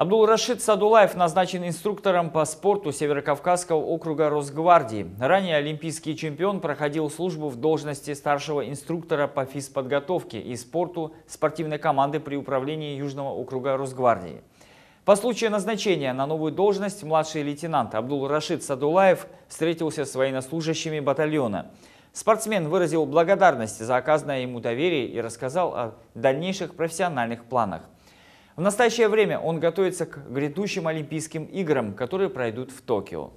Абдул-Рашид Садулаев назначен инструктором по спорту Северокавказского округа Росгвардии. Ранее олимпийский чемпион проходил службу в должности старшего инструктора по физподготовке и спорту спортивной команды при управлении Южного округа Росгвардии. По случаю назначения на новую должность младший лейтенант Абдул-Рашид Садулаев встретился с военнослужащими батальона. Спортсмен выразил благодарность за оказанное ему доверие и рассказал о дальнейших профессиональных планах. В настоящее время он готовится к грядущим Олимпийским играм, которые пройдут в Токио.